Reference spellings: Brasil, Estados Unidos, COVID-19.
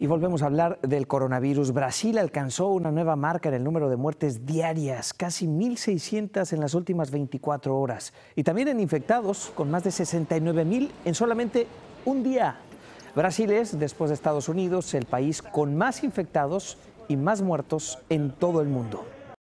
Y volvemos a hablar del coronavirus. Brasil alcanzó una nueva marca en el número de muertes diarias, casi 1.600 en las últimas 24 horas. Y también en infectados, con más de 69.000 en solamente un día. Brasil es, después de Estados Unidos, el país con más infectados y más muertos en todo el mundo.